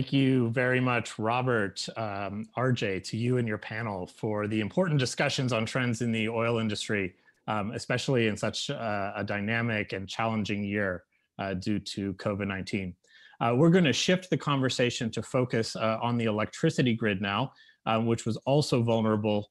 Thank you very much, Robert, RJ, to you and your panel for the important discussions on trends in the oil industry, especially in such a dynamic and challenging year due to COVID-19. We're going to shift the conversation to focus on the electricity grid now, which was also vulnerable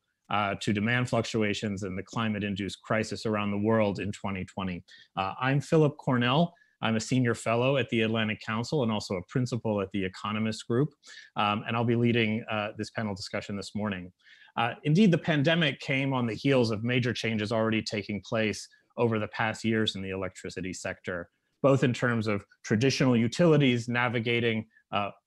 to demand fluctuations and the climate-induced crisis around the world in 2020. I'm Philip Cornell. I'm a senior fellow at the Atlantic Council and also a principal at the Economist Group, and I'll be leading this panel discussion this morning. Indeed, the pandemic came on the heels of major changes already taking place over the past years in the electricity sector, both in terms of traditional utilities navigating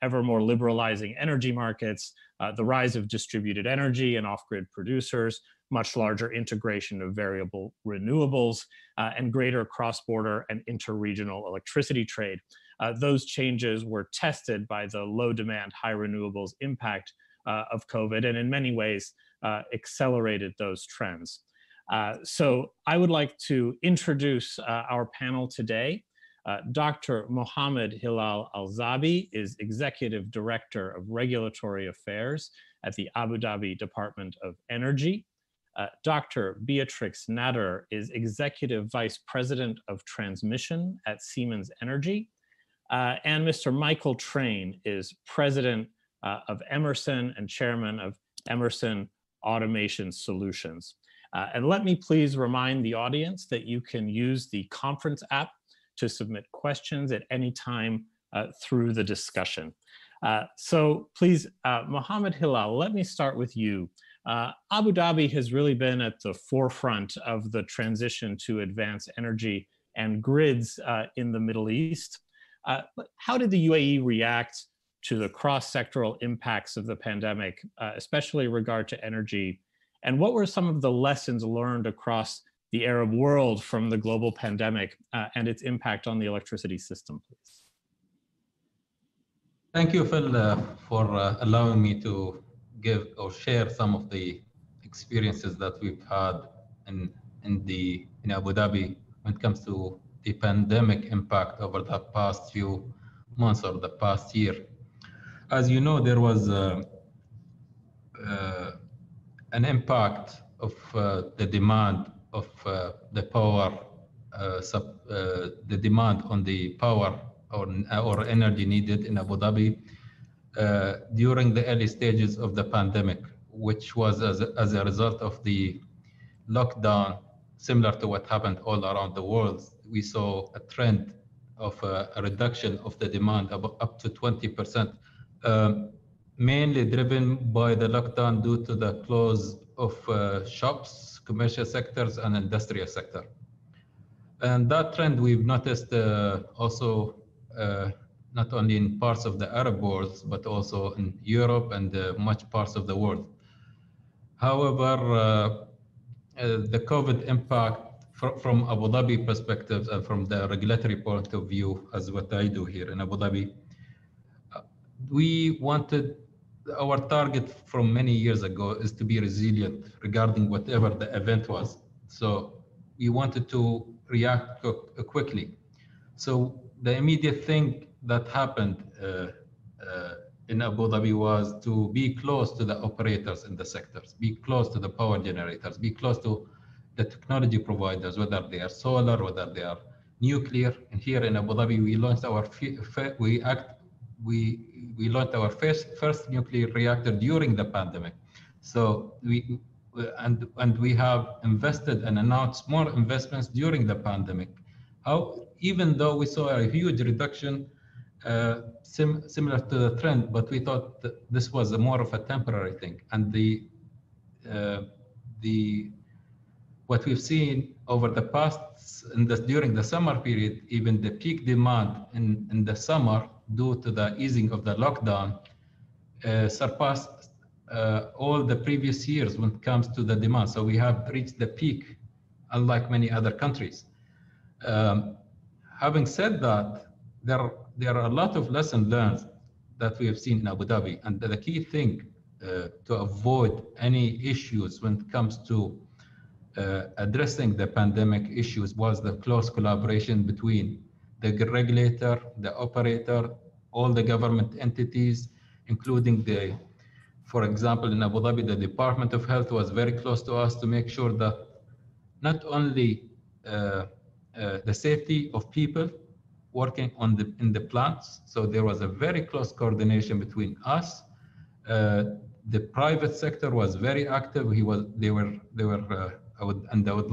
ever more liberalizing energy markets, the rise of distributed energy and off-grid producers, much larger integration of variable renewables, and greater cross-border and inter-regional electricity trade. Those changes were tested by the low demand, high renewables impact of COVID, and in many ways accelerated those trends. So I would like to introduce our panel today. Dr. Mohammed Hilal Al Zaabi is Executive Director of Regulatory Affairs at the Abu Dhabi Department of Energy. Dr. Beatrix Natter is Executive Vice President of Transmission at Siemens Energy. And Mr. Michael Train is President of Emerson and Chairman of Emerson Automation Solutions. And let me please remind the audience that you can use the conference app to submit questions at any time through the discussion. So please, Mohammed Hilal, let me start with you. Abu Dhabi has really been at the forefront of the transition to advanced energy and grids in the Middle East. How did the UAE react to the cross-sectoral impacts of the pandemic, especially in regard to energy? And what were some of the lessons learned across the Arab world from the global pandemic and its impact on the electricity system, please? Thank you, Phil, for allowing me to give or share some of the experiences that we've had in Abu Dhabi when it comes to the pandemic impact over the past few months or the past year. As you know, there was an impact of the demand of the power, the demand on the power or energy needed in Abu Dhabi during the early stages of the pandemic, which was as a result of the lockdown, similar to what happened all around the world. We saw a trend of a reduction of the demand up to 20%, mainly driven by the lockdown due to the close of shops, commercial sectors, and industrial sector. And that trend we've noticed also not only in parts of the Arab world, but also in Europe and much parts of the world. However, the COVID impact from Abu Dhabi perspective and from the regulatory point of view, as what I do here in Abu Dhabi, we wanted, our target from many years ago is to be resilient regarding whatever the event was. So we wanted to react quickly. So the immediate thing that happened in Abu Dhabi was to be close to the operators in the sectors, be close to the power generators, be close to the technology providers, whether they are solar, whether they are nuclear. And here in Abu Dhabi, we launched our we launched our first nuclear reactor during the pandemic. So we have invested and announced more investments during the pandemic. Even though we saw a huge reduction similar to the trend, but we thought that this was more of a temporary thing. And what we've seen over the past during the summer period, even the peak demand in the summer, due to the easing of the lockdown, surpassed all the previous years when it comes to the demand. So we have reached the peak, unlike many other countries. Having said that, there are a lot of lessons learned that we have seen in Abu Dhabi. And the key thing to avoid any issues when it comes to addressing the pandemic issues was the close collaboration between the regulator, the operator, all the government entities, including the, for example, in Abu Dhabi, the Department of Health was very close to us to make sure that not only the safety of people working on the, in the plants, so there was a very close coordination between us. The private sector was very active. I would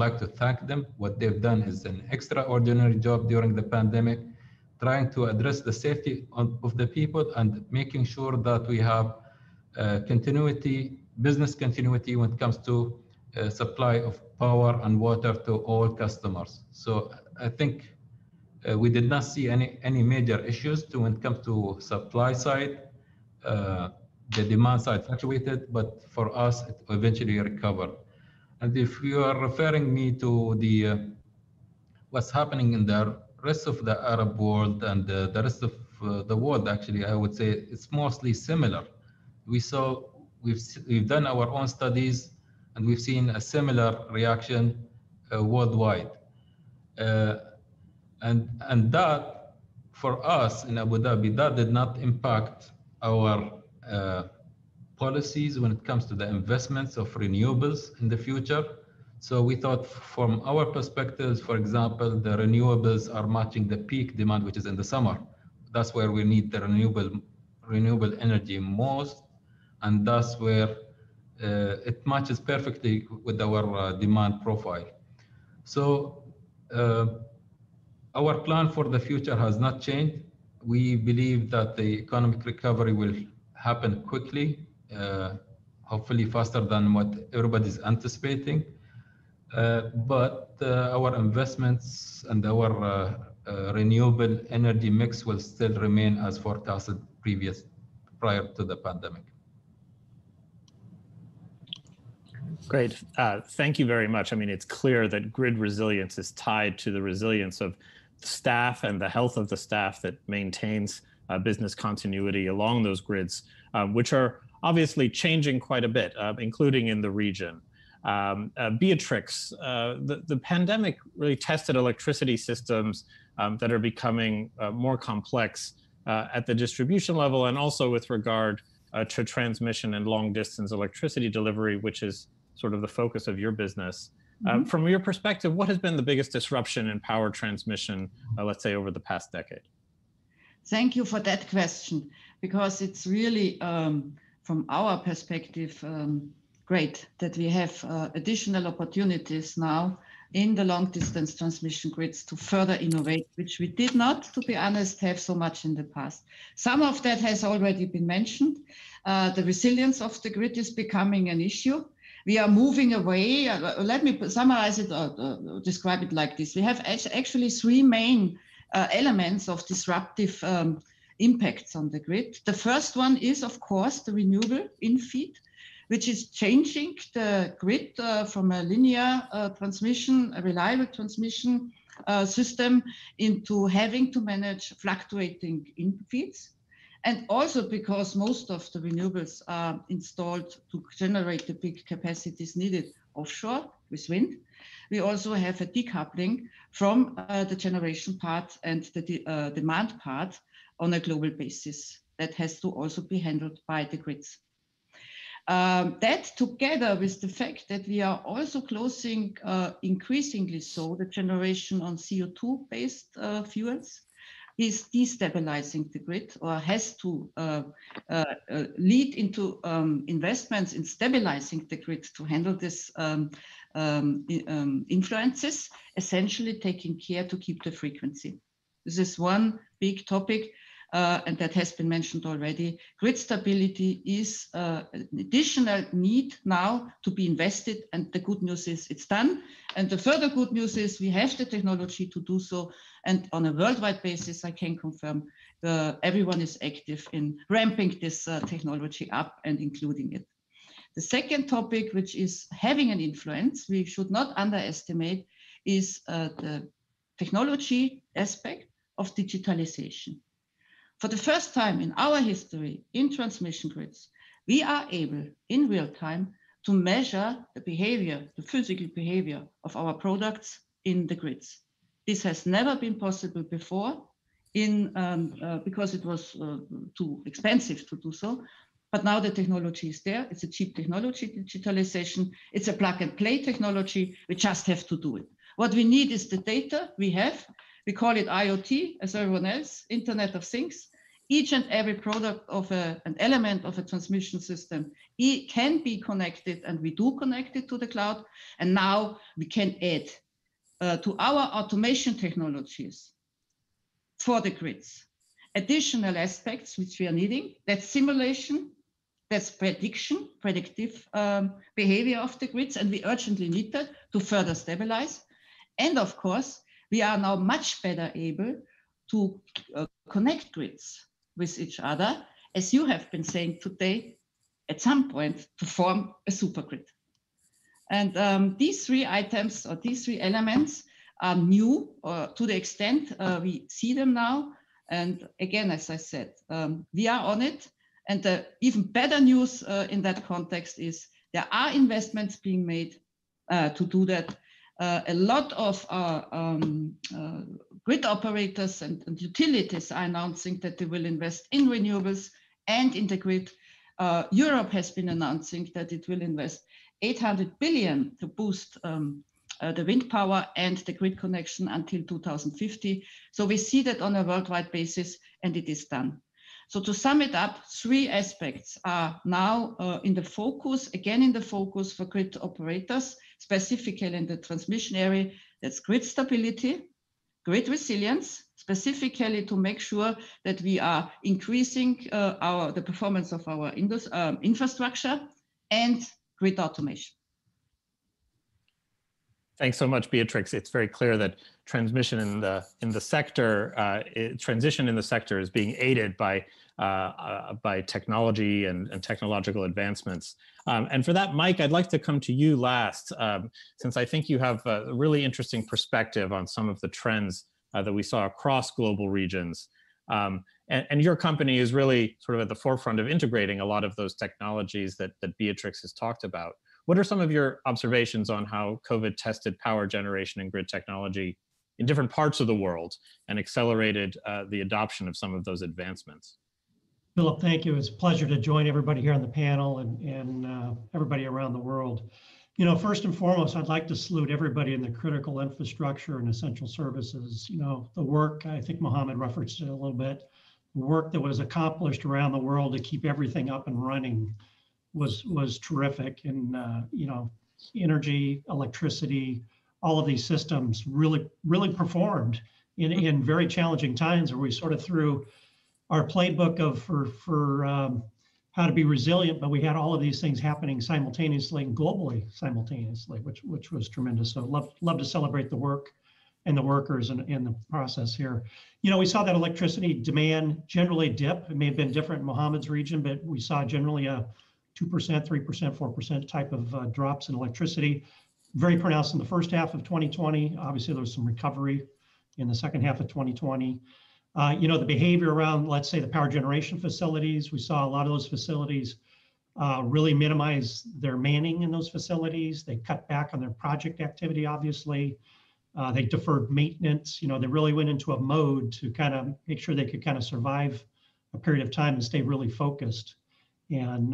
like to thank them. What they've done is an extraordinary job during the pandemic, trying to address the safety of the people and making sure that we have continuity, business continuity when it comes to supply of power and water to all customers. So I think we did not see any major issues when it comes to supply side. The demand side fluctuated, but for us, it eventually recovered. And if you are referring me to the what's happening in the rest of the Arab world and the rest of the world, actually, I would say it's mostly similar. We've done our own studies, and we've seen a similar reaction worldwide. And that, for us in Abu Dhabi, that did not impact our policies when it comes to the investments of renewables in the future. So we thought from our perspectives, for example, the renewables are matching the peak demand, which is in the summer. That's where we need the renewable energy most, and that's where it matches perfectly with our demand profile. So our plan for the future has not changed. We believe that the economic recovery will happen quickly, hopefully faster than what everybody's anticipating. But our investments and our renewable energy mix will still remain as forecasted prior to the pandemic. Great, thank you very much. I mean, it's clear that grid resilience is tied to the resilience of staff and the health of the staff that maintains business continuity along those grids, which are obviously changing quite a bit, including in the region. Beatrix, the pandemic really tested electricity systems that are becoming more complex at the distribution level, and also with regard to transmission and long distance electricity delivery, which is sort of the focus of your business. Mm-hmm. From your perspective, what has been the biggest disruption in power transmission, let's say, over the past decade? Thank you for that question, because it's really, from our perspective, great that we have additional opportunities now in the long-distance transmission grids to further innovate, which we did not, to be honest, have so much in the past. Some of that has already been mentioned. The resilience of the grid is becoming an issue. We are moving away. Let me summarize it or describe it like this. We have actually three main elements of disruptive impacts on the grid. The first one is, of course, the renewable infeed, which is changing the grid from a linear transmission, a reliable transmission system, into having to manage fluctuating infeeds. And also because most of the renewables are installed to generate the big capacities needed offshore with wind. We also have a decoupling from the generation part and the demand part on a global basis that has to also be handled by the grids. That together with the fact that we are also closing, increasingly so, the generation on CO2-based fuels is destabilizing the grid, or has to lead into investments in stabilizing the grid to handle this influences, essentially taking care to keep the frequency. This is one big topic, and that has been mentioned already. Grid stability is an additional need now to be invested, and the good news is it's done. And the further good news is we have the technology to do so, and on a worldwide basis, I can confirm everyone is active in ramping this technology up and including it. The second topic, which is having an influence, we should not underestimate, is the technology aspect of digitalization. For the first time in our history in transmission grids, we are able in real time to measure the behavior, the physical behavior of our products in the grids. This has never been possible before in because it was too expensive to do so. But now the technology is there. It's a cheap technology, digitalization. It's a plug and play technology. We just have to do it. What we need is the data we have. We call it IoT, as everyone else, Internet of Things. Each and every product of an element of a transmission system, it can be connected, and we do connect it to the cloud. And now we can add to our automation technologies for the grids, additional aspects which we are needing. That's simulation, that's prediction, predictive behavior of the grids, and we urgently need that to further stabilize. And of course, we are now much better able to connect grids with each other, as you have been saying today, at some point to form a supergrid. And these three items or these three elements are new to the extent we see them now. And again, as I said, we are on it. And the even better news in that context is there are investments being made to do that. A lot of grid operators and utilities are announcing that they will invest in renewables and in the grid. Europe has been announcing that it will invest 800 billion to boost the wind power and the grid connection until 2050. So we see that on a worldwide basis, and it is done. So to sum it up, three aspects are now in the focus, again in the focus for grid operators, specifically in the transmission area. That's grid stability, grid resilience, specifically to make sure that we are increasing the performance of our infrastructure, and grid automation. Thanks so much, Beatrix. It's very clear that transmission in the sector, transition in the sector is being aided by technology and technological advancements. And for that, Mike, I'd like to come to you last, since I think you have a really interesting perspective on some of the trends that we saw across global regions. And your company is really sort of at the forefront of integrating a lot of those technologies that Beatrix has talked about. What are some of your observations on how COVID tested power generation and grid technology in different parts of the world and accelerated the adoption of some of those advancements? Philip, thank you. It's a pleasure to join everybody here on the panel and everybody around the world. You know, first and foremost, I'd like to salute everybody in the critical infrastructure and essential services. You know, the work, I think Mohammed referenced it a little bit, the work that was accomplished around the world to keep everything up and running was terrific. And you know, energy, electricity, all of these systems really performed in very challenging times, where we sort of threw our playbook of for how to be resilient, but we had all of these things happening simultaneously and globally simultaneously, which was tremendous. So love to celebrate the work and the workers and the process here. You know, we saw that electricity demand generally dip. It may have been different in Mohammed's region, but we saw generally a 2%, 3%, 4% type of drops in electricity. Very pronounced in the first half of 2020. Obviously, there was some recovery in the second half of 2020. You know, the behavior around, let's say, the power generation facilities, we saw a lot of those facilities really minimize their manning in those facilities. They cut back on their project activity, obviously. They deferred maintenance. You know, they really went into a mode to kind of make sure they could kind of survive a period of time and stay really focused. And,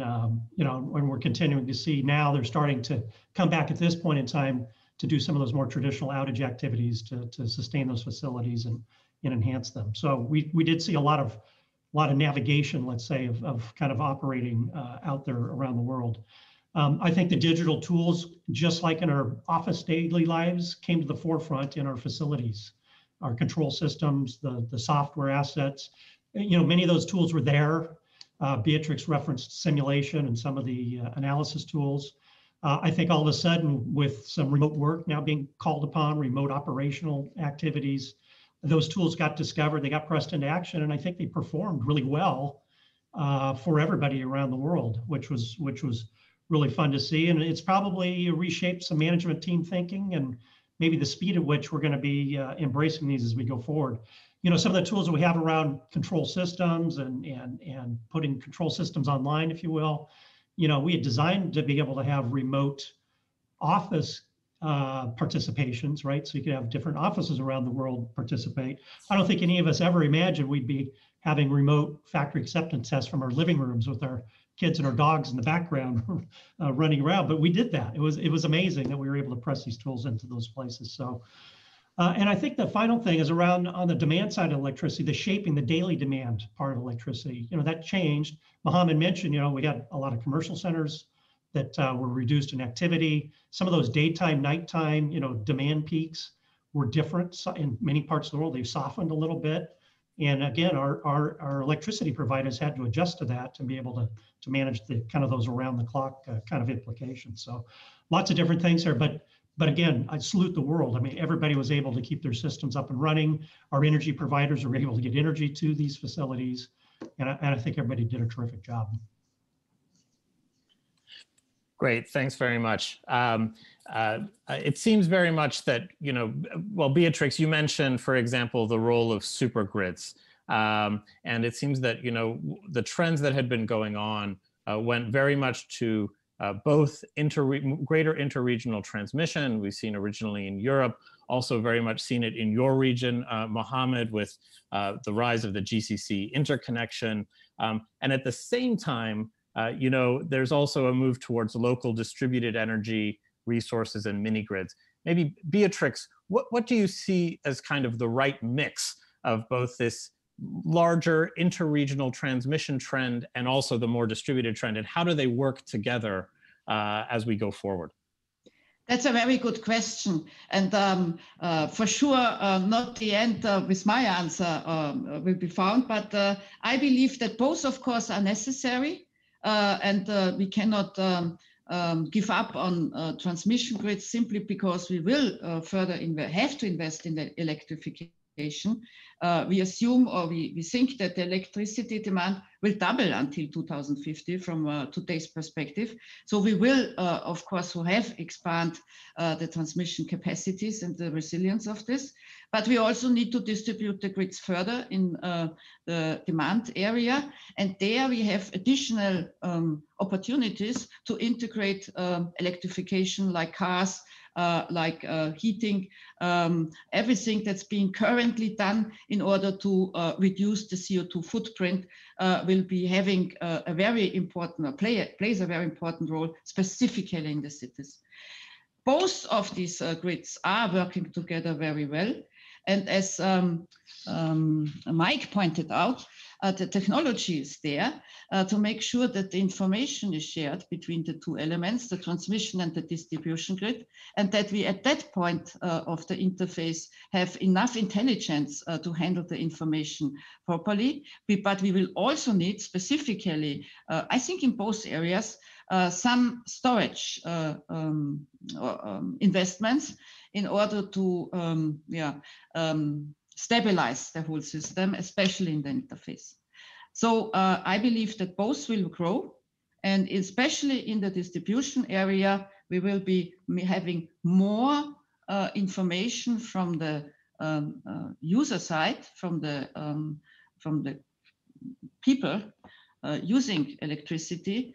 you know, when we're continuing to see now, they're starting to come back at this point in time to do some of those more traditional outage activities to sustain those facilities and enhance them. So we did see a lot of navigation, let's say, of kind of operating out there around the world. I think the digital tools, just like in our office daily lives, came to the forefront in our facilities, our control systems, the software assets. You know, many of those tools were there. Beatrix referenced simulation and some of the analysis tools. I think all of a sudden, with some remote work now being called upon, remote operational activities, those tools got discovered, they got pressed into action, and I think they performed really well for everybody around the world, which was really fun to see. And it's probably reshaped some management team thinking and maybe the speed at which we're going to be embracing these as we go forward. You know, some of the tools that we have around control systems and putting control systems online, if you will, you know, we had designed to be able to have remote office participations, right? So you could have different offices around the world participate. I don't think any of us ever imagined we'd be having remote factory acceptance tests from our living rooms with our kids and our dogs in the background running around, but we did that. It was amazing that we were able to press these tools into those places. So, and I think the final thing is around on the demand side of electricity, the shaping, the daily demand part of electricity. You know, that changed. Mohammed mentioned, you know, we had a lot of commercial centers that were reduced in activity. Some of those daytime, nighttime, you know, demand peaks were different. So in many parts of the world, they've softened a little bit. And again, our electricity providers had to adjust to that to be able to manage the kind of those around the clock kind of implications. So lots of different things here, but again, I salute the world. I mean, everybody was able to keep their systems up and running. Our energy providers were able to get energy to these facilities. And I think everybody did a terrific job. Great, thanks very much. It seems very much that, you know, well, Beatrix, you mentioned, for example, the role of supergrids. And it seems that, you know, the trends that had been going on went very much to both greater interregional transmission. We've seen originally in Europe, also very much seen it in your region, Mohammed, with the rise of the GCC interconnection. And at the same time, you know, there's also a move towards local distributed energy resources and mini grids. Maybe Beatrix, what do you see as kind of the right mix of both this larger interregional transmission trend and also the more distributed trend, and how do they work together as we go forward? That's a very good question. And for sure, not the end with my answer will be found, but I believe that both, of course, are necessary. And we cannot give up on transmission grids simply because we will further have to invest in the electrification. We assume, or we think, that the electricity demand will double until 2050 from today's perspective. So we will, of course, have expand the transmission capacities and the resilience of this. But we also need to distribute the grids further in the demand area. And there we have additional opportunities to integrate electrification, like cars, like heating, everything that's being currently done in order to reduce the CO2 footprint will be having a very important, plays a very important role specifically in the cities. Both of these grids are working together very well. And as Mike pointed out, the technology is there to make sure that the information is shared between the two elements, the transmission and the distribution grid, and that we at that point of the interface have enough intelligence to handle the information properly. But we will also need specifically, I think in both areas, some storage investments in order to stabilize the whole system, especially in the interface. So I believe that both will grow, and especially in the distribution area, we will be having more information from the user side, from the people using electricity,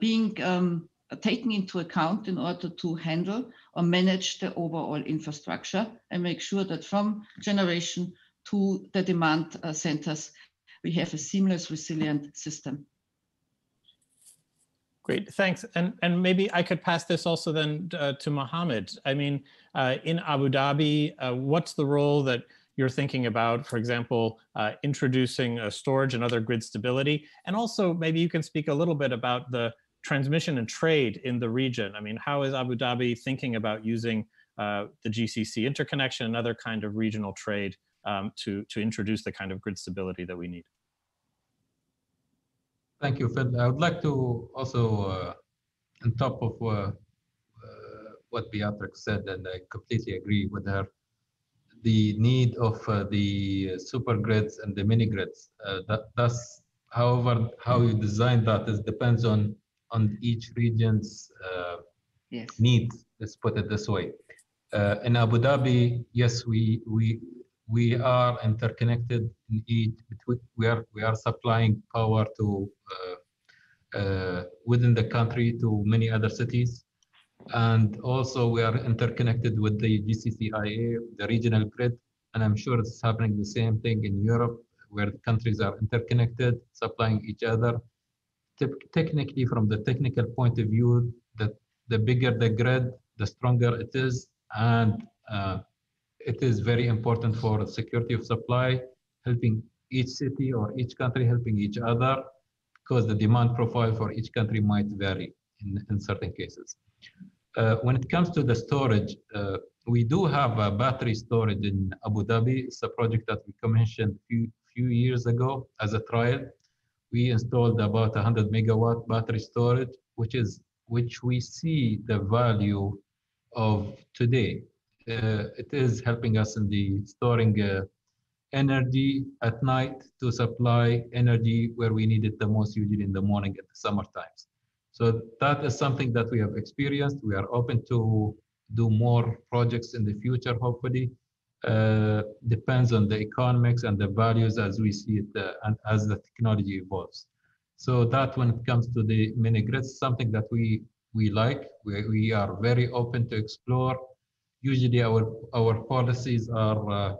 being taken into account in order to handle or manage the overall infrastructure and make sure that from generation to the demand centers, we have a seamless, resilient system. Great, thanks. And maybe I could pass this also then to Mohammed. I mean, in Abu Dhabi, what's the role that you're thinking about, for example, introducing storage and other grid stability? And also maybe you can speak a little bit about the transmission and trade in the region. I mean, how is Abu Dhabi thinking about using the GCC interconnection and other kind of regional trade to introduce the kind of grid stability that we need? Thank you, Phil. I would like to also, on top of what Beatrix said, and I completely agree with her, the need of the super grids and the mini grids. That's, however, how you design that is depends on each region's needs. Let's put it this way. In Abu Dhabi, yes, we are interconnected in each. We are supplying power to within the country to many other cities, And also we are interconnected with the GCCIA, the regional grid, and I'm sure it's happening the same thing in Europe, where the countries are interconnected, supplying each other. Technically, from the technical point of view, the bigger the grid, the stronger it is, and it is very important for the security of supply, helping each city or each country, helping each other, because the demand profile for each country might vary in certain cases. When it comes to the storage, we do have a battery storage in Abu Dhabi. It's a project that we commissioned a few years ago as a trial. We installed about 100 megawatt battery storage, which we see the value of today. It is helping us in the storing energy at night to supply energy where we need it the most, usually in the morning at the summer times. So that is something that we have experienced. We are open to do more projects in the future, hopefully. Depends on the economics and the values as we see it and as the technology evolves. So that when it comes to the mini grids, something that we like, we are very open to explore. Usually our policies are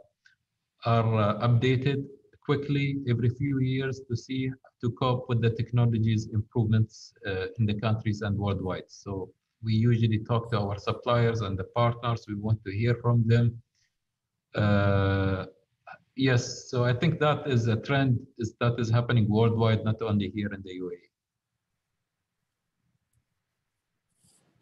updated quickly every few years to cope with the technologies improvements in the countries and worldwide. So we usually talk to our suppliers and the partners. We want to hear from them. Yes, so I think that is a trend that is happening worldwide, not only here in the UAE.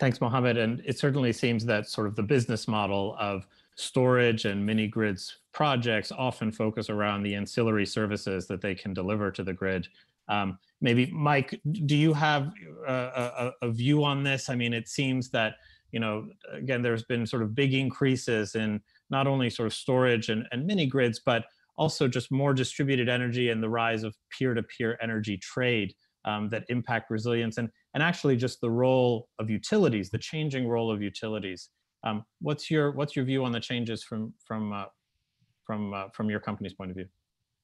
Thanks, Mohammed. And it certainly seems that sort of the business model of storage and mini grids projects often focus around the ancillary services that they can deliver to the grid. Maybe, Mike, do you have a view on this? I mean, it seems that, you know, again, there's been sort of big increases in not only sort of storage and mini grids, but also just more distributed energy and the rise of peer-to-peer energy trade that impact resilience and actually just the role of utilities, the changing role of utilities. What's your view on the changes from your company's point of view?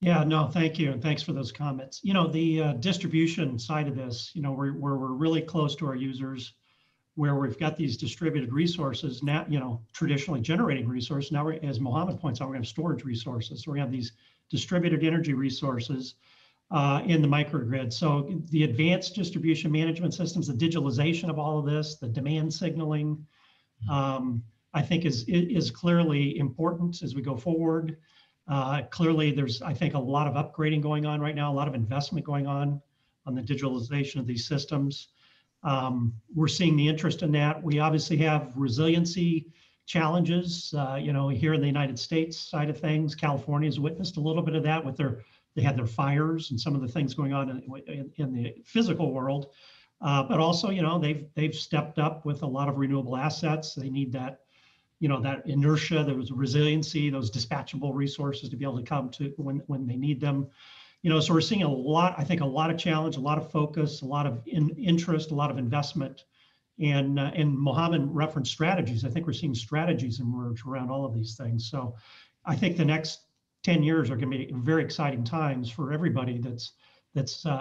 Yeah, no, thank you. And thanks for those comments. You know, the distribution side of this, you know, where we're really close to our users, where we've got these distributed resources now, you know, traditionally generating resources. Now, as Mohammed points out, we have storage resources. So we have these distributed energy resources in the microgrid. So the advanced distribution management systems, the digitalization of all of this, the demand signaling, I think is clearly important as we go forward. Clearly, there's, I think, a lot of upgrading going on right now, a lot of investment going on the digitalization of these systems. We're seeing the interest in that. We obviously have resiliency challenges, you know, here in the United States side of things. California's witnessed a little bit of that with they had their fires and some of the things going on in the physical world. But also, you know, they've stepped up with a lot of renewable assets. They need that, you know, that inertia, those resiliency, those dispatchable resources to be able to come to when they need them. You know, so we're seeing a lot, I think, a lot of challenge, a lot of focus, a lot of interest, a lot of investment. And Mohammed referenced strategies. I think we're seeing strategies emerge around all of these things. So I think the next 10 years are going to be very exciting times for everybody that's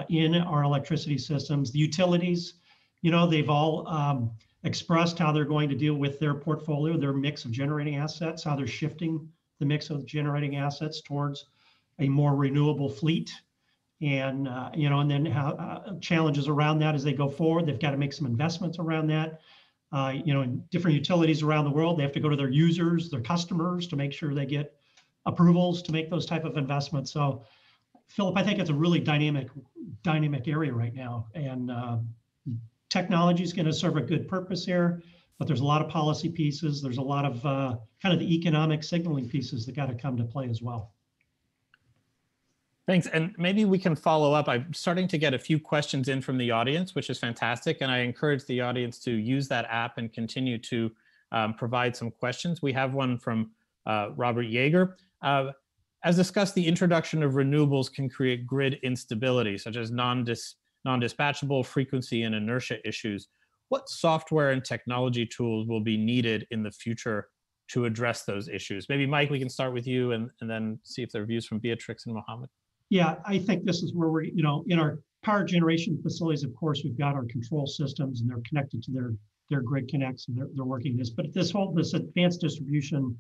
in our electricity systems. The utilities, you know, they've all expressed how they're going to deal with their portfolio, their mix of generating assets, how they're shifting the mix of generating assets towards a more renewable fleet. And, you know, and then how, challenges around that as they go forward. They've got to make some investments around that. You know, in different utilities around the world, they have to go to their users, their customers, to make sure they get approvals to make those type of investments. So, Philip, I think it's a really dynamic area right now, and technology is going to serve a good purpose here, but there's a lot of policy pieces. There's a lot of kind of the economic signaling pieces that got to come to play as well. Thanks, and maybe we can follow up. I'm starting to get a few questions in from the audience, which is fantastic, and I encourage the audience to use that app and continue to provide some questions. We have one from Robert Yeager. As discussed, the introduction of renewables can create grid instability, such as non-dispatchable frequency and inertia issues. What software and technology tools will be needed in the future to address those issues? Maybe, Mike, we can start with you and then see if there are views from Beatrix and Mohammed. Yeah, I think this is where we're, you know, in our power generation facilities, of course, we've got our control systems and they're connected to their their grid connects, and they're working this. But this advanced distribution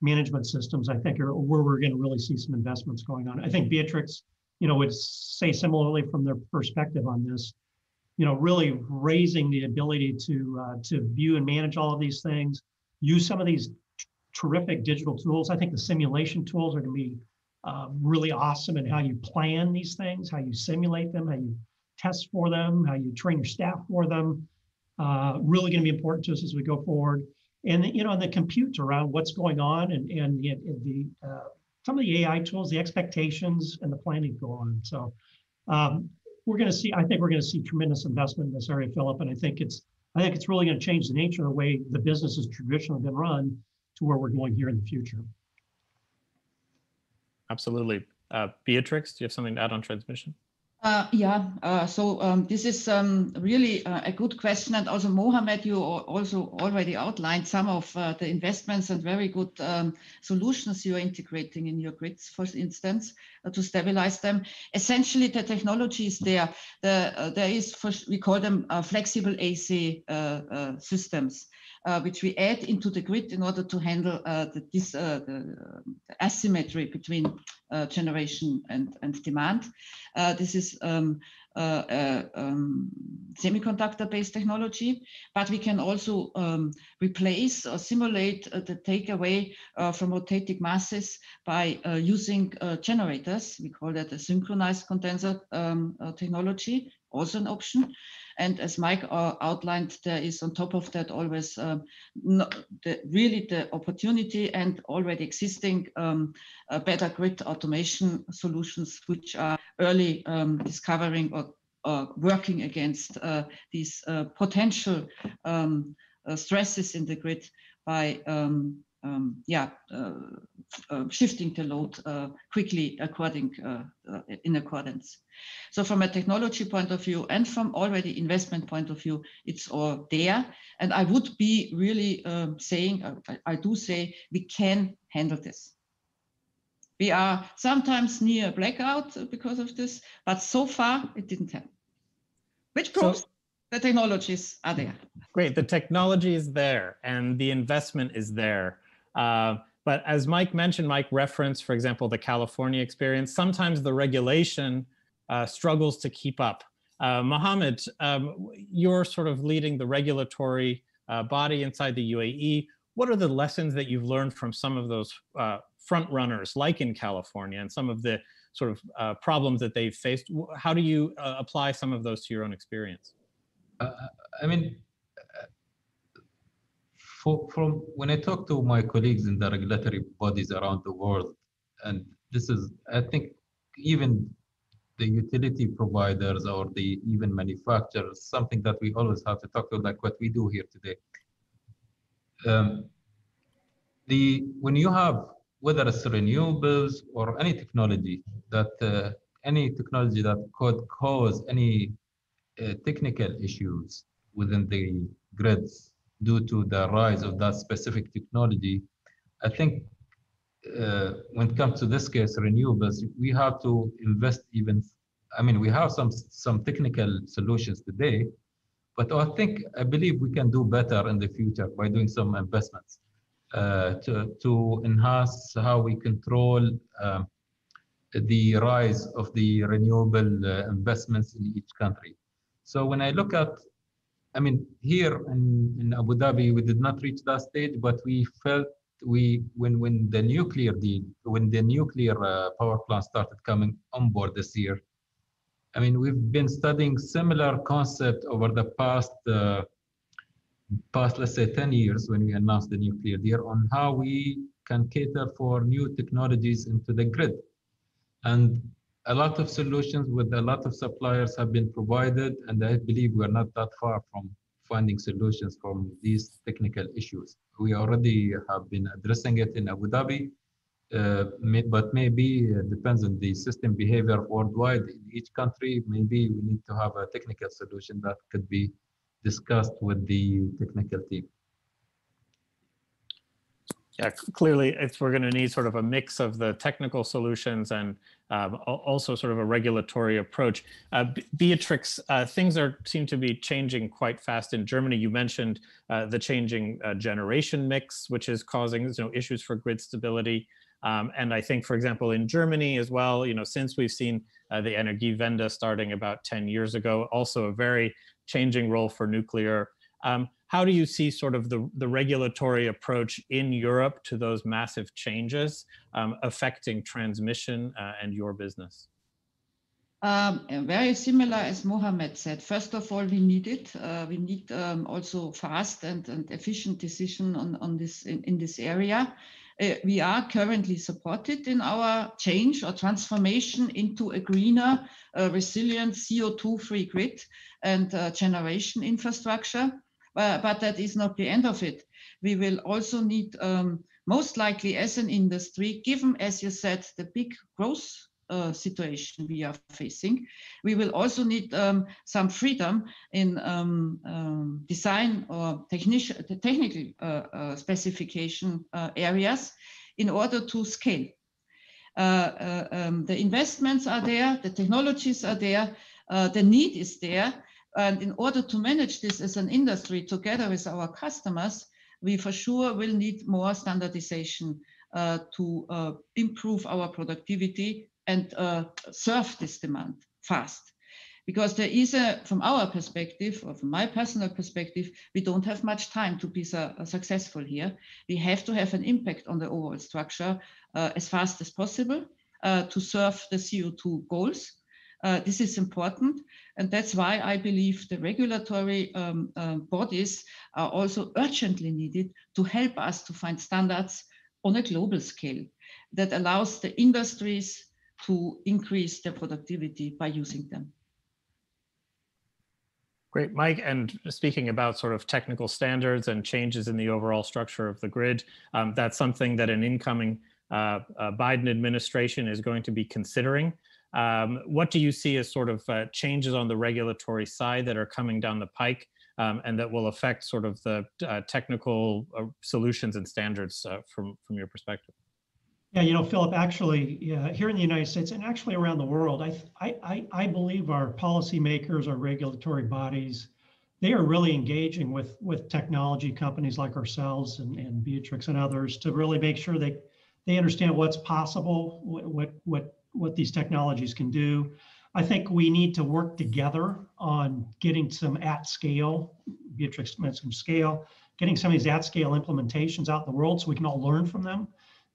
management systems, I think, are where we're going to really see some investments going on. I think Beatrix, would say similarly from their perspective on this, really raising the ability to view and manage all of these things, use some of these terrific digital tools. I think the simulation tools are going to be really awesome in how you plan these things, how you simulate them, how you test for them, how you train your staff for them. Really going to be important to us as we go forward. And the compute around what's going on and some of the AI tools, the expectations and the planning go on. So we're going to see tremendous investment in this area, Philip. And I think it's really going to change the nature of the way the business has traditionally been run to where we're going here in the future. Absolutely. Beatrix, do you have something to add on transmission? This is really a good question, and also Mohammed, you also already outlined some of the investments and very good solutions you are integrating in your grids, for instance, to stabilize them. Essentially, the technology is there. We call them flexible AC systems, which we add into the grid in order to handle the asymmetry between generation and demand. This is semiconductor-based technology, but we can also replace or simulate the takeaway from rotating masses by using generators. We call that a synchronized condenser technology, also an option. And as Mike outlined, there is on top of that always the opportunity and already existing better grid automation solutions, which are early discovering or working against these potential stresses in the grid by shifting the load quickly in accordance. So from a technology point of view and from already investment point of view, it's all there. And I would be really saying, I do say, we can handle this. We are sometimes near blackout because of this, but so far it didn't happen, which proves the technologies are there. Great, the technology is there and the investment is there. But as Mike mentioned, Mike referenced, for example, the California experience. Sometimes the regulation struggles to keep up. Mohammed, you're sort of leading the regulatory body inside the UAE. What are the lessons that you've learned from some of those front runners, like in California, and some of the sort of problems that they've faced? How do you apply some of those to your own experience? From when I talk to my colleagues in the regulatory bodies around the world, and this is, I think, even the utility providers or the even manufacturers, something that we always have to talk to, like what we do here today. When you have, whether it's renewables or any technology that could cause any technical issues within the grids, due to the rise of that specific technology, I think when it comes to this case, renewables, we have to invest even, we have some technical solutions today, but I believe we can do better in the future by doing some investments to enhance how we control the rise of the renewable investments in each country. So when I look at here in Abu Dhabi, we did not reach that stage, but we felt when the nuclear deal, when the nuclear power plant started coming on board this year, we've been studying similar concept over the past, let's say 10 years when we announced the nuclear deal on how we can cater for new technologies into the grid. And a lot of solutions with a lot of suppliers have been provided, and I believe we're not that far from finding solutions from these technical issues. We already have been addressing it in Abu Dhabi, but maybe it depends on the system behavior worldwide in each country. Maybe we need to have a technical solution that could be discussed with the technical team. Yeah, clearly we're going to need sort of a mix of the technical solutions and also sort of a regulatory approach. Beatrix, things seem to be changing quite fast in Germany. You mentioned the changing generation mix, which is causing issues for grid stability. And I think, for example, in Germany as well, since we've seen the Energiewende starting about 10 years ago, also a very changing role for nuclear. How do you see sort of the regulatory approach in Europe to those massive changes affecting transmission and your business? Very similar as Mohammed said. First of all, we need it. We need also fast and efficient decision on this in this area. We are currently supported in our change or transformation into a greener, resilient, CO2-free grid and generation infrastructure. But that is not the end of it. We will also need, most likely as an industry, given, as you said, the big growth situation we are facing, we will also need some freedom in design or technical specification areas in order to scale. The investments are there, the technologies are there, the need is there, and in order to manage this as an industry together with our customers, we for sure will need more standardization to improve our productivity and serve this demand fast. Because there is a, from our perspective, or from my personal perspective, we don't have much time to be successful here. We have to have an impact on the overall structure as fast as possible to serve the CO2 goals. This is important, and that's why I believe the regulatory bodies are also urgently needed to help us to find standards on a global scale that allows the industries to increase their productivity by using them. Great, Mike. And speaking about sort of technical standards and changes in the overall structure of the grid, that's something that an incoming Biden administration is going to be considering. What do you see as sort of changes on the regulatory side that are coming down the pike and that will affect sort of the technical solutions and standards from your perspective? Yeah, Philip, actually here in the United States and actually around the world, I believe our policymakers, our regulatory bodies, they are really engaging with technology companies like ourselves and Beatrix and others to really make sure they understand what's possible, what these technologies can do. I think we need to work together on getting some at scale, Beatrix mentioned scale, getting some of these at scale implementations out in the world so we can all learn from them.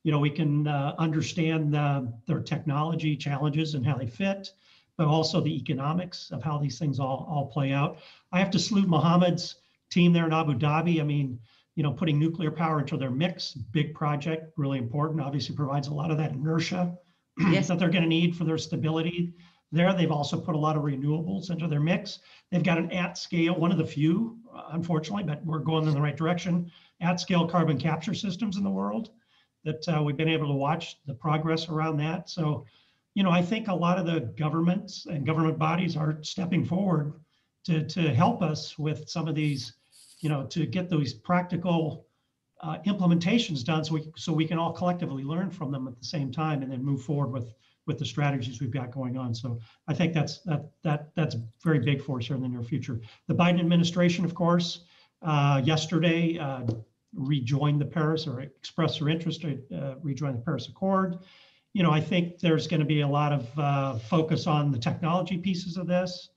We can understand their technology challenges and how they fit, but also the economics of how these things all play out. I have to salute Mohammed's team there in Abu Dhabi. I mean, putting nuclear power into their mix, big project, really important, obviously provides a lot of that inertia yes. that they're going to need for their stability there. They've also put a lot of renewables into their mix. They've got an at scale, one of the few, unfortunately, but we're going in the right direction, at scale carbon capture systems in the world that we've been able to watch the progress around that. So, I think a lot of the governments and government bodies are stepping forward to help us with some of these, to get those practical implementations done so we can all collectively learn from them at the same time and then move forward with the strategies we've got going on. So I think that's very big for us here in the near future. The Biden administration, of course, yesterday rejoined the Paris or expressed their interest to rejoin the Paris Accord. I think there's going to be a lot of focus on the technology pieces of this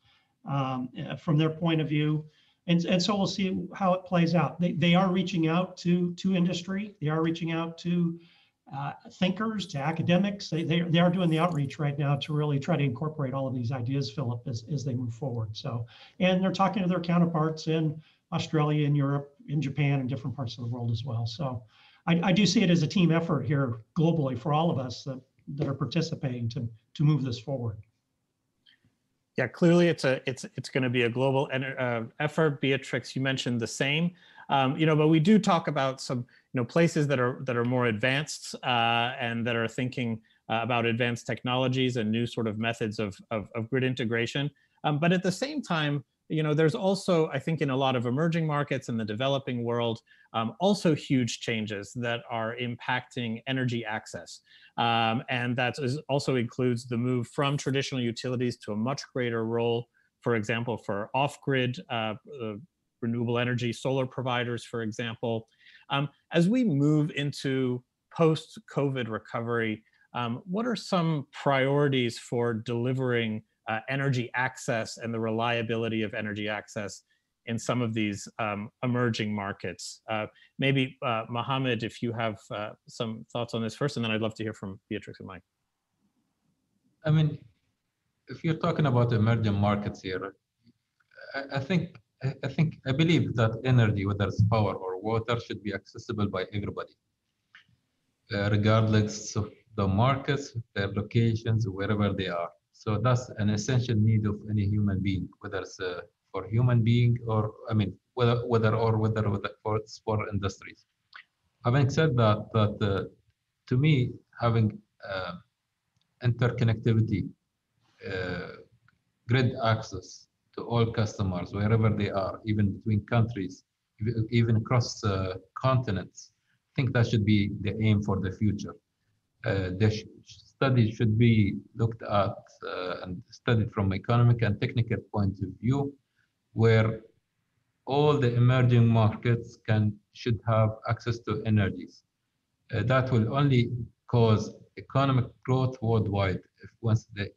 from their point of view. And so we'll see how it plays out. They are reaching out to industry. They are reaching out to thinkers, to academics. They are doing the outreach right now to really try to incorporate all of these ideas, Philip, as they move forward. So, and they're talking to their counterparts in Australia, in Europe, in Japan, and different parts of the world as well. So I do see it as a team effort here globally for all of us that are participating to move this forward. Yeah, clearly it's going to be a global effort. Beatrix, you mentioned the same, but we do talk about some places that are more advanced and that are thinking about advanced technologies and new sort of methods of grid integration. But at the same time, you know, there's also, I think, in a lot of emerging markets and the developing world, also huge changes that are impacting energy access. And that also includes the move from traditional utilities to a much greater role, for example, for off-grid renewable energy, solar providers, for example. As we move into post-COVID recovery, what are some priorities for delivering energy access and the reliability of energy access in some of these emerging markets? Maybe Mohammed, if you have some thoughts on this first, and then I'd love to hear from Beatrix and Mike. I mean, if you're talking about emerging markets here, I believe that energy, whether it's power or water, should be accessible by everybody, regardless of the markets, their locations, wherever they are. So that's an essential need of any human being, whether it's for human being or, I mean, whether for industries. Having said that, to me, having interconnectivity, grid access to all customers, wherever they are, even between countries, even across continents, I think that should be the aim for the future. The study should be looked at and studied from economic and technical point of view, where all the emerging markets should have access to energies. That will only cause economic growth worldwide. If once the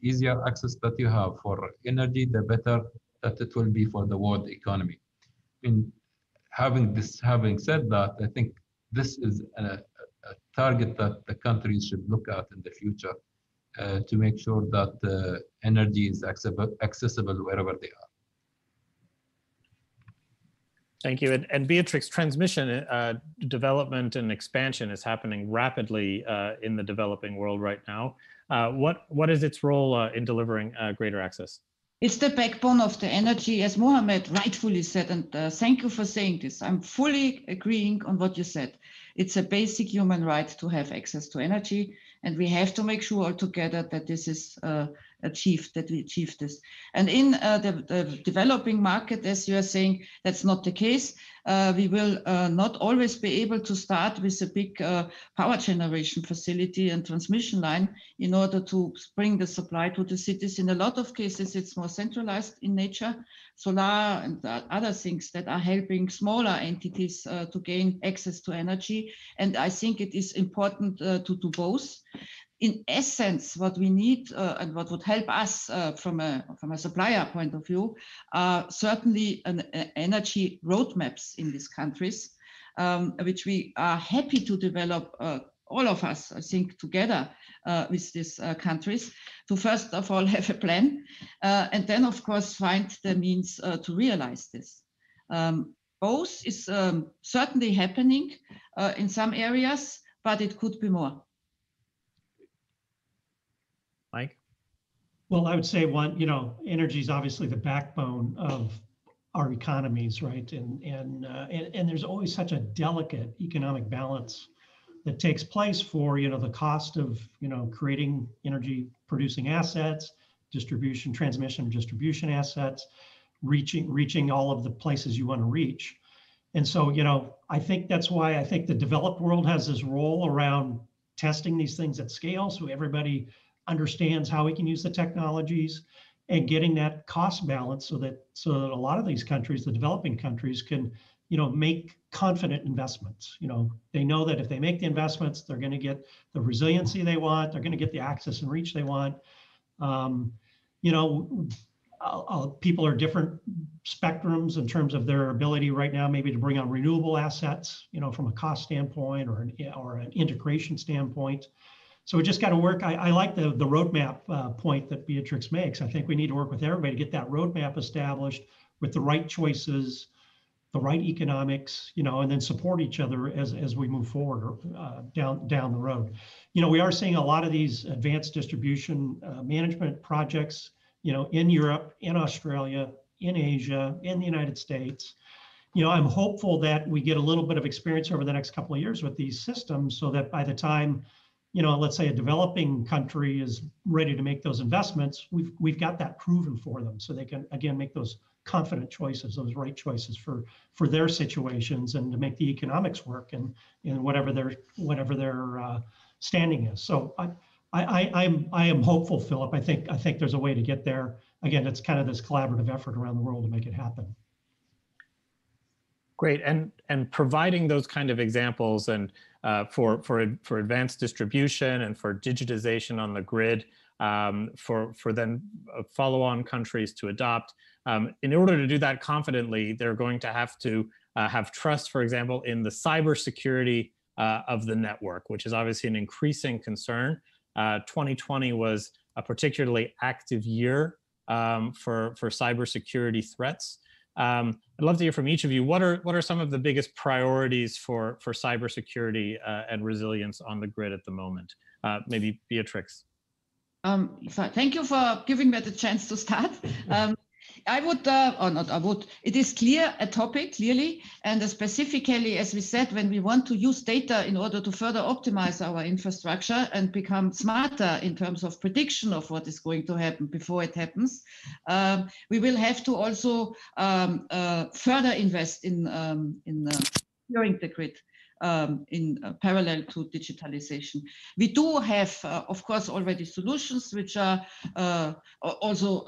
easier access that you have for energy, the better that it will be for the world economy. And having said that, I think this is a target that the countries should look at in the future to make sure that energy is accessible wherever they are. Thank you. And Beatrix, transmission development and expansion is happening rapidly in the developing world right now. What is its role in delivering greater access? It's the backbone of the energy, as Mohammed rightfully said, and thank you for saying this. I'm fully agreeing on what you said. It's a basic human right to have access to energy, and we have to make sure all together that this is achieved, that we achieve this. And in the developing market, as you are saying, that's not the case. We will not always be able to start with a big power generation facility and transmission line in order to bring the supply to the cities. In a lot of cases, it's more centralized in nature. Solar and other things that are helping smaller entities to gain access to energy. And I think it is important to do both. In essence, what we need and what would help us from a supplier point of view are certainly energy roadmaps in these countries, which we are happy to develop, all of us, I think, together with these countries, to first of all have a plan, and then, of course, find the means to realize this. Both is certainly happening in some areas, but it could be more. Mike? Well, I would say one, you know, energy is obviously the backbone of our economies, right? And there's always such a delicate economic balance that takes place for, you know, the cost of, you know, creating energy producing assets, distribution, transmission, distribution assets, reaching all of the places you want to reach. And so, you know, I think that's why I think the developed world has this role around testing these things at scale, so everybody understands how we can use the technologies and getting that cost balance so that a lot of these countries, the developing countries, can, you know, make confident investments. You know, they know that if they make the investments, they're going to get the resiliency they want, they're going to get the access and reach they want. You know, people are different spectrums in terms of their ability right now, maybe to bring on renewable assets, you know, from a cost standpoint or an integration standpoint. So we just got to work. I like the roadmap point that Beatrix makes. I think we need to work with everybody to get that roadmap established with the right choices, the right economics, you know, and then support each other as we move forward down the road. You know, we are seeing a lot of these advanced distribution management projects, you know, in Europe, in Australia, in Asia, in the United States. You know, I'm hopeful that we get a little bit of experience over the next couple of years with these systems so that by the time, you know, let's say a developing country is ready to make those investments, we've got that proven for them so they can, again, make those confident choices, those right choices for their situations, and to make the economics work in whatever their standing is. So I am hopeful, Philip. I think there's a way to get there. Again, it's kind of this collaborative effort around the world to make it happen. Great, and providing those kind of examples and for advanced distribution and for digitization on the grid, for then follow-on countries to adopt. In order to do that confidently, they're going to have trust, for example, in the cybersecurity of the network, which is obviously an increasing concern. 2020 was a particularly active year for cybersecurity threats. I'd love to hear from each of you. What are some of the biggest priorities for cybersecurity and resilience on the grid at the moment? Maybe Beatrix. Thank you for giving me the chance to start. It is clear a topic, clearly, and specifically, as we said, when we want to use data in order to further optimize our infrastructure and become smarter in terms of prediction of what is going to happen before it happens, we will have to also further invest in securing the grid. In parallel to digitalization. We do have, of course, already solutions which are also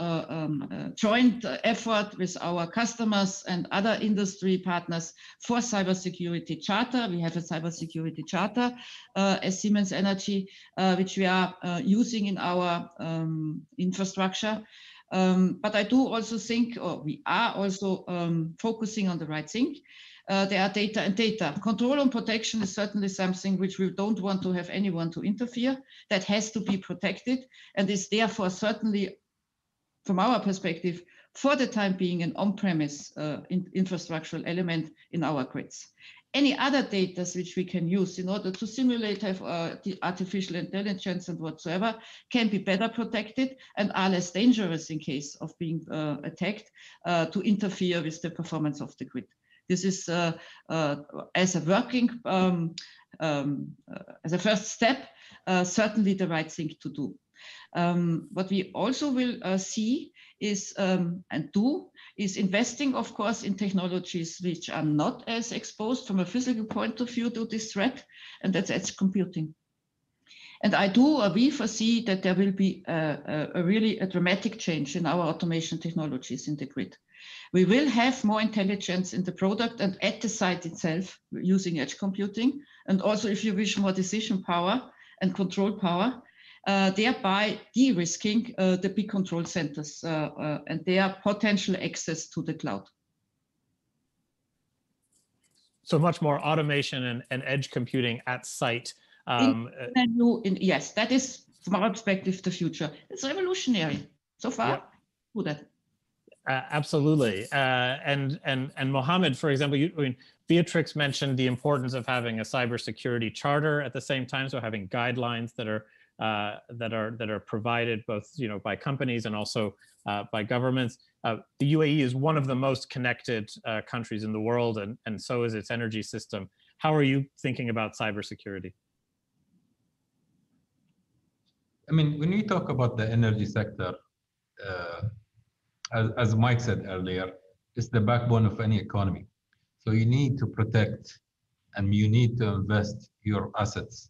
joint effort with our customers and other industry partners for cybersecurity charter. We have a cybersecurity charter as Siemens Energy, which we are using in our infrastructure. But I do also think, or we are also focusing on the right thing. There are data and data. Control and protection is certainly something which we don't want to have anyone to interfere. That has to be protected and is therefore certainly, from our perspective, for the time being, an on-premise infrastructural element in our grids. Any other data which we can use in order to simulate have, the artificial intelligence and whatsoever can be better protected and are less dangerous in case of being attacked to interfere with the performance of the grid. This is as a working, as a first step, certainly the right thing to do. What we also will see is and do is investing, of course, in technologies which are not as exposed from a physical point of view to this threat, and that's edge computing. And we foresee that there will be a really dramatic change in our automation technologies in the grid. We will have more intelligence in the product and at the site itself using edge computing, and also, if you wish, more decision power and control power, thereby de-risking the big control centers and their potential access to the cloud. So much more automation and edge computing at site. Yes, that is, from our perspective, the future. It's revolutionary. So far, yeah. Do that. Absolutely. And Mohammed, for example, Beatrix mentioned the importance of having a cybersecurity charter at the same time, so having guidelines that are provided both by companies and also by governments. The UAE is one of the most connected countries in the world, and so is its energy system. How are you thinking about cybersecurity? I mean, when we talk about the energy sector, as Mike said earlier, it's the backbone of any economy. So you need to protect and you need to invest your assets.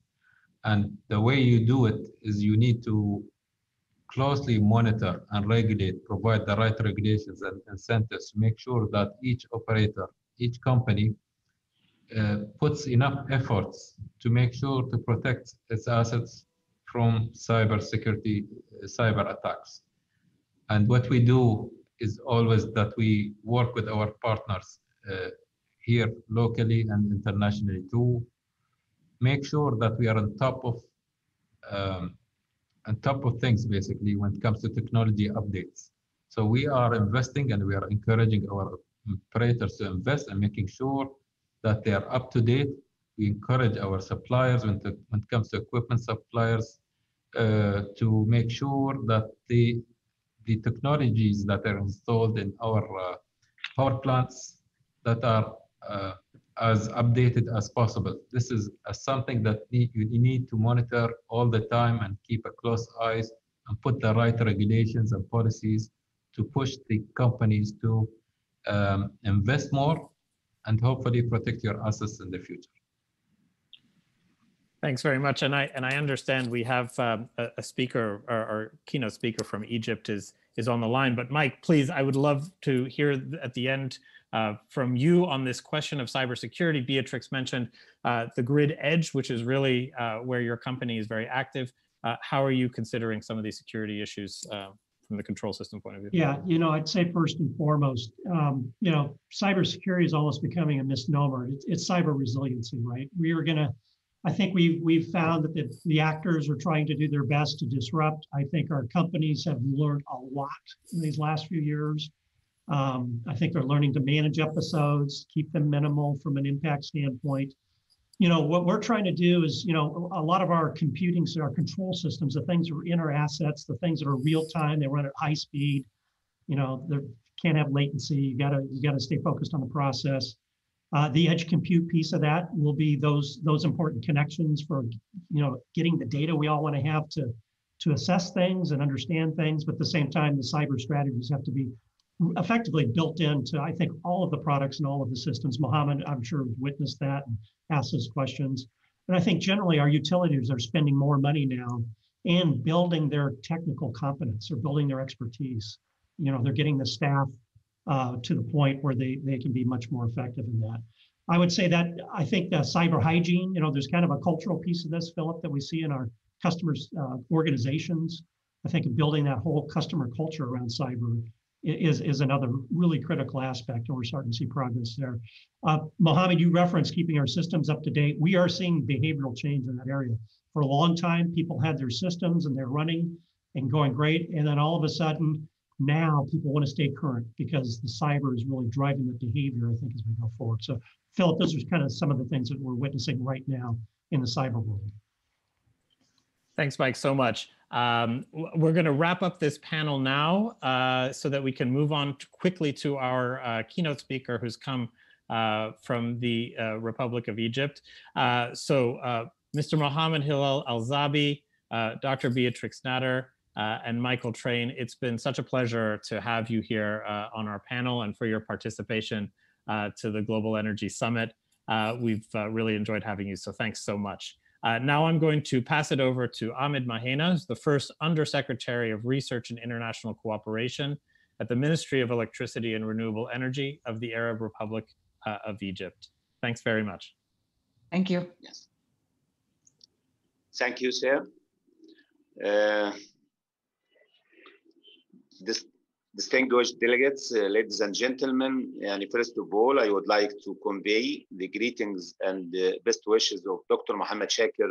And the way you do it is you need to closely monitor and regulate, provide the right regulations and incentives to make sure that each operator, each company puts enough efforts to make sure to protect its assets from cyber attacks. And what we do is always that we work with our partners here locally and internationally to make sure that we are on top of things, basically, when it comes to technology updates. So we are investing and we are encouraging our operators to invest and making sure that they are up to date. We encourage our suppliers when it comes to equipment suppliers to make sure that the technologies that are installed in our power plants that are as updated as possible. This is something that you need to monitor all the time and keep a close eye and put the right regulations and policies to push the companies to invest more and hopefully protect your assets in the future. Thanks very much, and I understand we have a speaker, our keynote speaker from Egypt is on the line. But Mike, please, I would love to hear at the end from you on this question of cybersecurity. Beatrix mentioned the grid edge, which is really where your company is very active. How are you considering some of these security issues from the control system point of view? Yeah, you know, I'd say first and foremost, you know, cybersecurity is almost becoming a misnomer. It's cyber resiliency, right? I think we've found that the actors are trying to do their best to disrupt. I think our companies have learned a lot in these last few years. I think they're learning to manage episodes, keep them minimal from an impact standpoint. You know, what we're trying to do is, you know, a lot of our computing, so our control systems, the things that are in our assets, the things that are real time, they run at high speed, you know, they can't have latency. You gotta stay focused on the process. The edge compute piece of that will be those important connections for, you know, getting the data we all want to have to assess things and understand things. But at the same time, the cyber strategies have to be effectively built into, I think, all of the products and all of the systems. Mohammed, I'm sure, witnessed that and asked those questions. And I think generally our utilities are spending more money now and building their technical competence or building their expertise. You know, they're getting the staff to the point where they can be much more effective in that. I would say that I think the cyber hygiene, you know, there's kind of a cultural piece of this, Philip, that we see in our customers' organizations. I think building that whole customer culture around cyber is another really critical aspect, and we're starting to see progress there. Mohammed, you referenced keeping our systems up to date. We are seeing behavioral change in that area. For a long time, people had their systems and they're running and going great, and then all of a sudden, now people want to stay current because the cyber is really driving the behavior, I think, as we go forward. So, Philip, those are kind of some of the things that we're witnessing right now in the cyber world. Thanks, Mike, so much. We're going to wrap up this panel now so that we can move on quickly to our keynote speaker who's come from the Republic of Egypt. Mr. Mohammed Hilal Al Zaabi, Dr. Beatrix Natter, and Michael Train, it's been such a pleasure to have you here on our panel and for your participation to the Global Energy Summit. We've really enjoyed having you, so thanks so much. Now I'm going to pass it over to Ahmed Mahenas, the first Undersecretary of Research and International Cooperation at the Ministry of Electricity and Renewable Energy of the Arab Republic of Egypt. Thanks very much. Thank you. Yes. Thank you, sir. Distinguished delegates, ladies and gentlemen, and first of all, I would like to convey the greetings and best wishes of Dr. Mohammed Shaker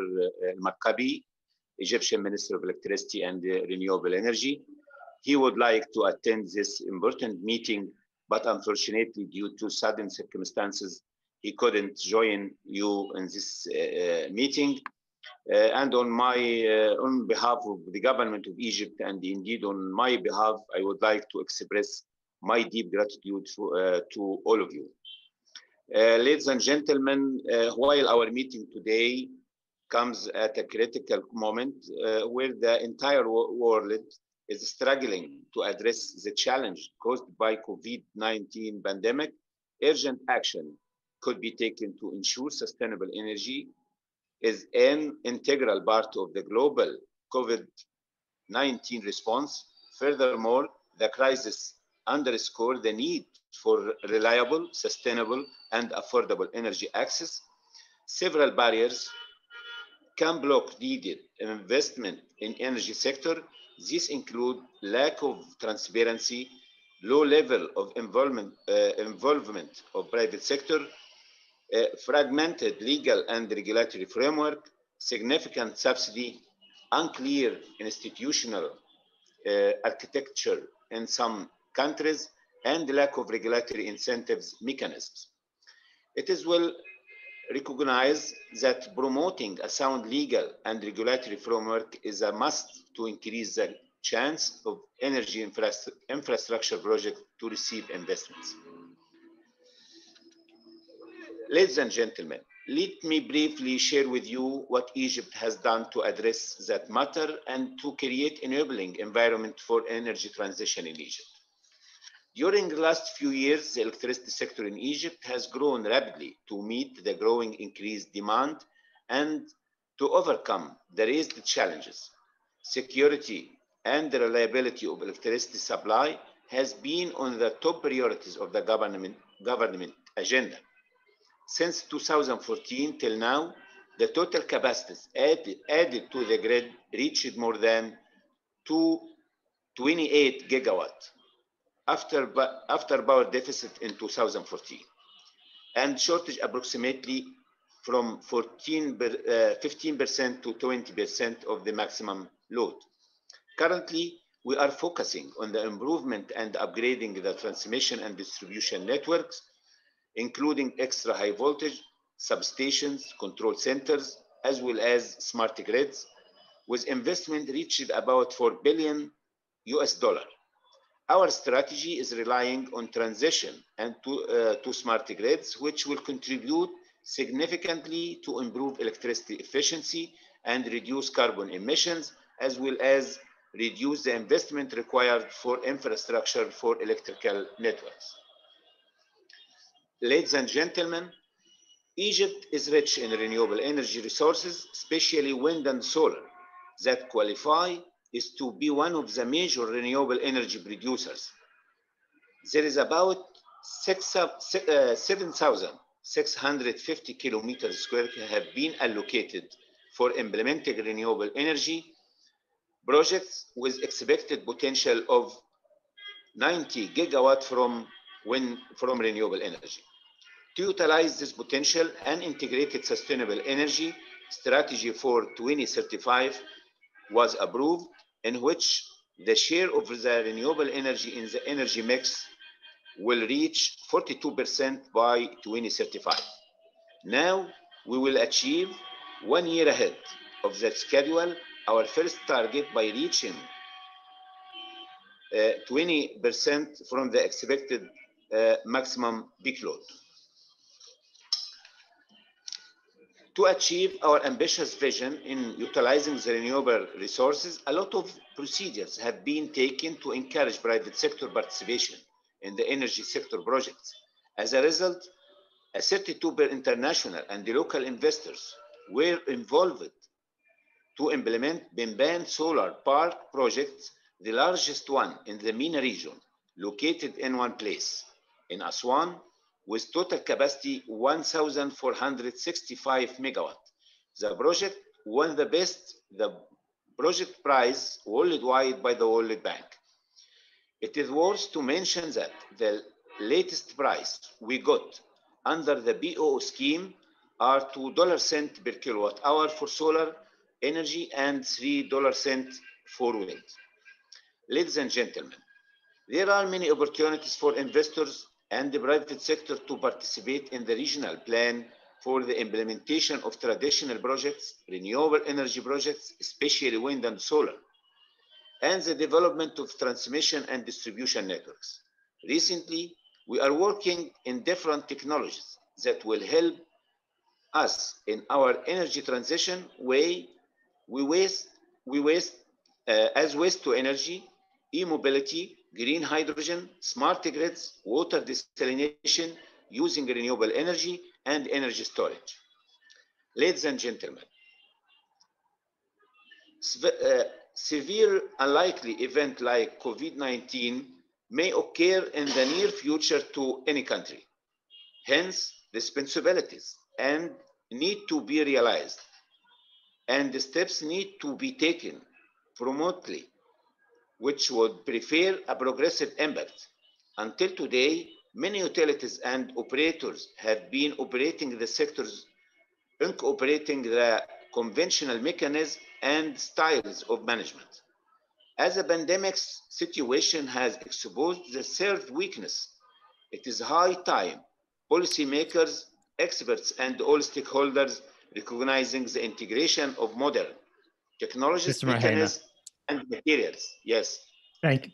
El-Markabi, Egyptian Minister of Electricity and Renewable Energy. He would like to attend this important meeting, but unfortunately, due to sudden circumstances, he couldn't join you in this meeting. And on behalf of the government of Egypt, and indeed on my behalf, I would like to express my deep gratitude to all of you. Ladies and gentlemen, while our meeting today comes at a critical moment where the entire world is struggling to address the challenge caused by COVID-19 pandemic, urgent action could be taken to ensure sustainable energy is an integral part of the global COVID-19 response. Furthermore, the crisis underscores the need for reliable, sustainable, and affordable energy access. Several barriers can block needed investment in energy sector. These include lack of transparency, low level of involvement of private sector, fragmented legal and regulatory framework, significant subsidy, unclear institutional architecture in some countries, and lack of regulatory incentives mechanisms. It is well recognized that promoting a sound legal and regulatory framework is a must to increase the chance of energy infrastructure projects to receive investments. Ladies and gentlemen, let me briefly share with you what Egypt has done to address that matter and to create enabling environment for energy transition in Egypt. During the last few years, the electricity sector in Egypt has grown rapidly to meet the growing increased demand and to overcome the raised challenges. Security and the reliability of electricity supply has been on the top priorities of the government agenda. Since 2014 till now, the total capacities added to the grid reached more than 28 gigawatts after power deficit in 2014, and shortage approximately from 15% to 20% of the maximum load. Currently, we are focusing on the improvement and upgrading the transmission and distribution networks, including extra high voltage, substations, control centers, as well as smart grids, with investment reached about $4 billion. Our strategy is relying on transition and to smart grids, which will contribute significantly to improve electricity efficiency and reduce carbon emissions, as well as reduce the investment required for infrastructure for electrical networks. Ladies and gentlemen, Egypt is rich in renewable energy resources, especially wind and solar, that qualify is to be one of the major renewable energy producers. There is about 7,650 kilometers square have been allocated for implementing renewable energy projects, with expected potential of 90 gigawatt from renewable energy. To utilize this potential, an integrated sustainable energy strategy for 2035 was approved, in which the share of the renewable energy in the energy mix will reach 42% by 2035. Now, we will achieve, 1 year ahead of that schedule, our first target by reaching 20% from the expected maximum peak load. To achieve our ambitious vision in utilizing the renewable resources, a lot of procedures have been taken to encourage private sector participation in the energy sector projects. As a result, 32 international and local investors were involved to implement Benban Solar Park projects, the largest one in the MENA region, located in one place, in Aswan, with total capacity 1,465 megawatt. The project won the project prize worldwide by the World Bank. It is worth to mention that the latest price we got under the BOO scheme are $2 cents per kilowatt hour for solar energy and $3 cents for wind. Ladies and gentlemen, there are many opportunities for investors and the private sector to participate in the regional plan for the implementation of traditional projects, renewable energy projects, especially wind and solar, and the development of transmission and distribution networks. Recently, we are working in different technologies that will help us in our energy transition way. We waste as waste to energy, e-mobility, green hydrogen, smart grids, water desalination using renewable energy, and energy storage. Ladies and gentlemen, severe unlikely event like COVID-19 may occur in the near future to any country. Hence, responsibilities and need to be realized, and the steps need to be taken promptly, which would prefer a progressive impact. Until today, many utilities and operators have been operating the sectors, incorporating the conventional mechanisms and styles of management. As a pandemic situation has exposed the third weakness, it is high time policymakers, experts, and all stakeholders recognizing the integration of modern technologies, mechanisms, and materials. Yes. Thank you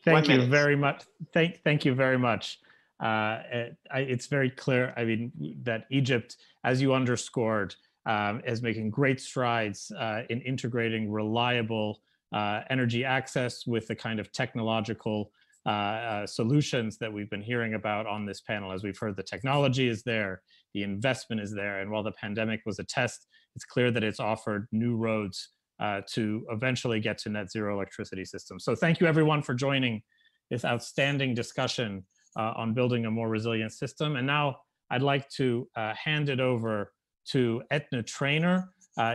very much. It's very clear, I mean, that Egypt, as you underscored, is making great strides in integrating reliable energy access with the kind of technological solutions that we've been hearing about on this panel. As we've heard, the technology is there, the investment is there, and while the pandemic was a test, it's clear that it's offered new roads to eventually get to net zero electricity systems. So thank you everyone for joining this outstanding discussion on building a more resilient system. And now I'd like to hand it over to Etna Traynor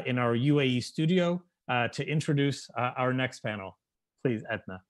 in our UAE studio to introduce our next panel. Please, Etna.